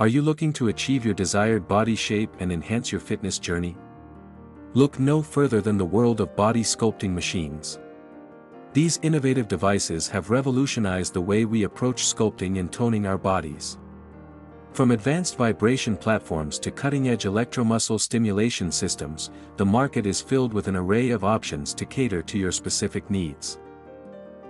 Are you looking to achieve your desired body shape and enhance your fitness journey? Look no further than the world of body sculpting machines. These innovative devices have revolutionized the way we approach sculpting and toning our bodies. From advanced vibration platforms to cutting-edge electromuscle stimulation systems, the market is filled with an array of options to cater to your specific needs.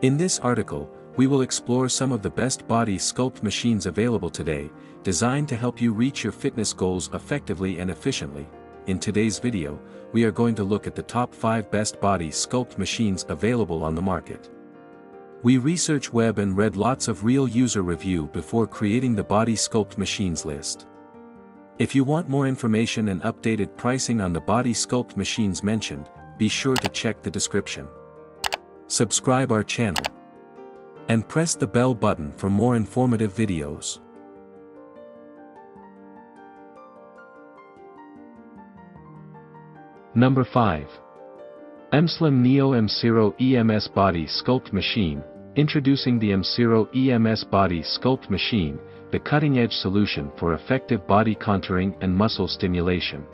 In this article, we will explore some of the best body sculpt machines available today, designed to help you reach your fitness goals effectively and efficiently. In today's video, we are going to look at the top 5 best body sculpt machines available on the market. We researched the web and read lots of real user review before creating the body sculpt machines list. If you want more information and updated pricing on the body sculpt machines mentioned, be sure to check the description. Subscribe our channel and press the bell button for more informative videos. Number 5. Emslim Neo M0 EMS Body Sculpt Machine. Introducing the M0 EMS Body Sculpt Machine, the cutting-edge solution for effective body contouring and muscle stimulation.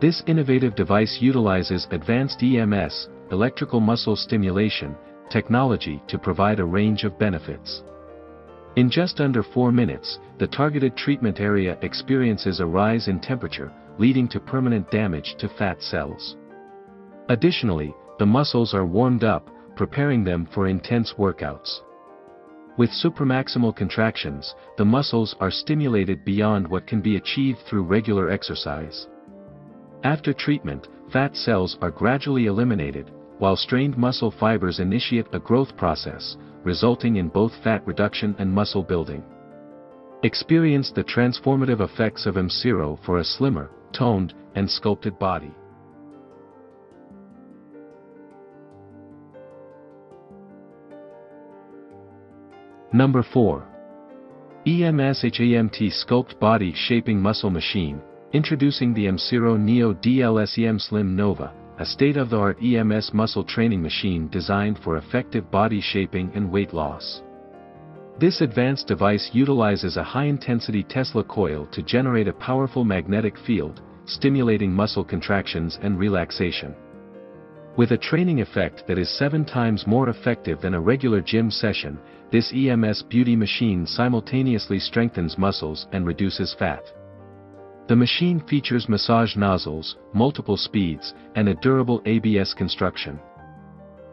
This innovative device utilizes advanced EMS, electrical muscle stimulation, technology to provide a range of benefits. In just under 4 minutes, the targeted treatment area experiences a rise in temperature, leading to permanent damage to fat cells. Additionally, the muscles are warmed up, preparing them for intense workouts. With supramaximal contractions, the muscles are stimulated beyond what can be achieved through regular exercise. After treatment, fat cells are gradually eliminated, while strained muscle fibers initiate a growth process, resulting in both fat reduction and muscle building. Experience the transformative effects of M0 for a slimmer, toned, and sculpted body. Number 4. EMS HI-EMT Sculpt Body Shaping Muscle Machine. Introducing the M0 Neo DLSEM Slim Nova, a state-of-the-art EMS muscle training machine designed for effective body shaping and weight loss. This advanced device utilizes a high-intensity Tesla coil to generate a powerful magnetic field, stimulating muscle contractions and relaxation. With a training effect that is 7 times more effective than a regular gym session, this EMS beauty machine simultaneously strengthens muscles and reduces fat. The machine features massage nozzles, multiple speeds, and a durable ABS construction.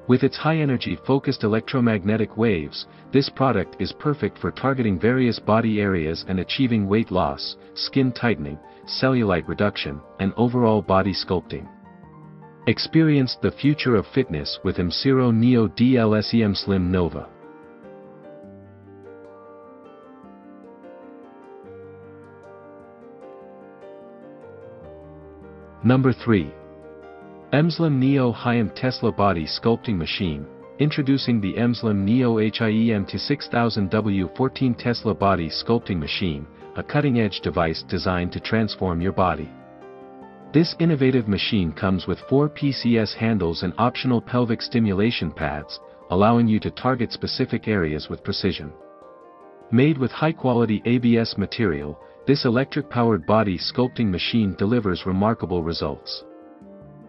With its high-energy focused electromagnetic waves, this product is perfect for targeting various body areas and achieving weight loss, skin tightening, cellulite reduction, and overall body sculpting. Experience the future of fitness with M0 Neo DLSEM Slim Nova. Number 3. Emslim Neo HI-EMT Tesla Body Sculpting Machine. Introducing the Emslim Neo HI-EMT 6000W14 Tesla Body Sculpting Machine, a cutting-edge device designed to transform your body. This innovative machine comes with 4 PCS handles and optional pelvic stimulation pads, allowing you to target specific areas with precision. Made with high-quality ABS material, this electric-powered body sculpting machine delivers remarkable results.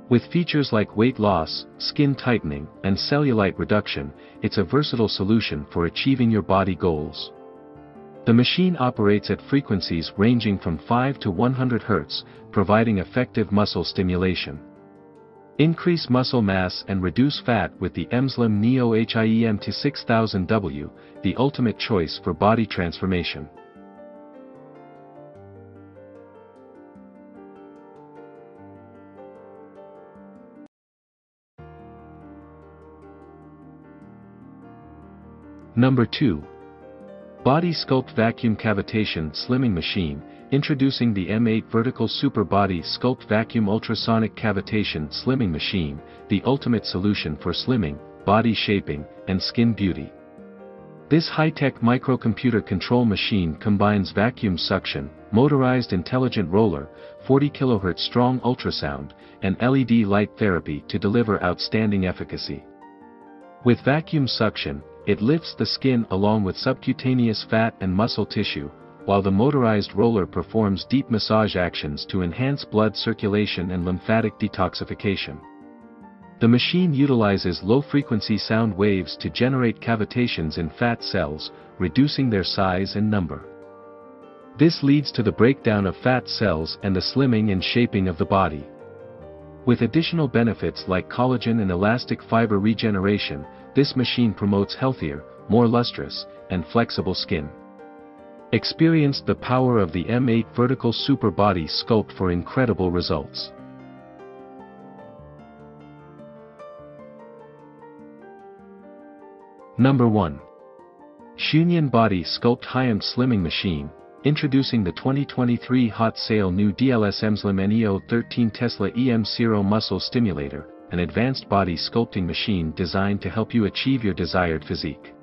With features like weight loss, skin tightening, and cellulite reduction, it's a versatile solution for achieving your body goals. The machine operates at frequencies ranging from 5 to 100 Hz, providing effective muscle stimulation. Increase muscle mass and reduce fat with the Emslim Neo HI-EMT 6000W, the ultimate choice for body transformation. Number 2. Body Sculpt Vacuum Cavitation Slimming Machine. Introducing the M8 Vertical Super Body Sculpt Vacuum Ultrasonic Cavitation Slimming Machine, the ultimate solution for slimming, body shaping, and skin beauty. This high-tech microcomputer control machine combines vacuum suction, motorized intelligent roller, 40 kHz strong ultrasound, and LED light therapy to deliver outstanding efficacy. With vacuum suction, it lifts the skin along with subcutaneous fat and muscle tissue, while the motorized roller performs deep massage actions to enhance blood circulation and lymphatic detoxification. The machine utilizes low-frequency sound waves to generate cavitations in fat cells, reducing their size and number. This leads to the breakdown of fat cells and the slimming and shaping of the body. With additional benefits like collagen and elastic fiber regeneration, this machine promotes healthier, more lustrous, and flexible skin. Experience the power of the M8 Vertical Super Body Sculpt for incredible results. Number 1. Xunyan Body Sculpt HI-EMT Slimming Machine. Introducing the 2023 Hot Sale New DLS M-Slim NEO-13 Tesla EM0 Muscle Stimulator, an advanced body sculpting machine designed to help you achieve your desired physique.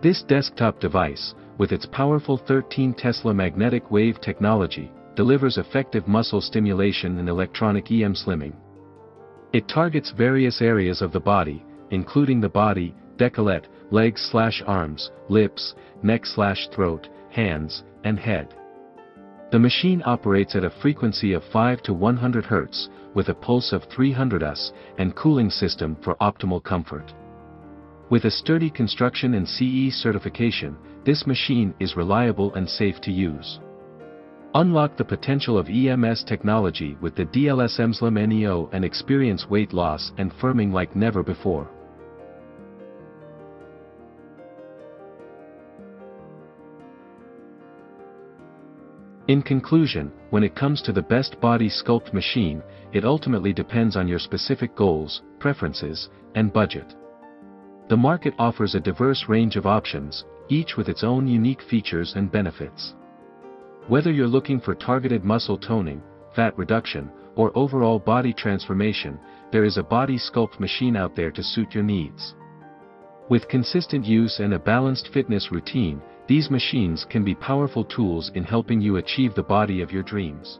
This desktop device, with its powerful 13 Tesla magnetic wave technology, delivers effective muscle stimulation and electronic EM slimming. It targets various areas of the body, including the body, décolleté, legs/arms, lips, neck/throat, hands, and head. The machine operates at a frequency of 5 to 100 Hz, with a pulse of 300 us, and cooling system for optimal comfort. With a sturdy construction and CE certification, this machine is reliable and safe to use. Unlock the potential of EMS technology with the DLS M-Slim NEO and experience weight loss and firming like never before. In conclusion, when it comes to the best body sculpt machine, it ultimately depends on your specific goals, preferences, and budget. The market offers a diverse range of options, each with its own unique features and benefits. Whether you're looking for targeted muscle toning, fat reduction, or overall body transformation, there is a body sculpt machine out there to suit your needs. With consistent use and a balanced fitness routine, these machines can be powerful tools in helping you achieve the body of your dreams.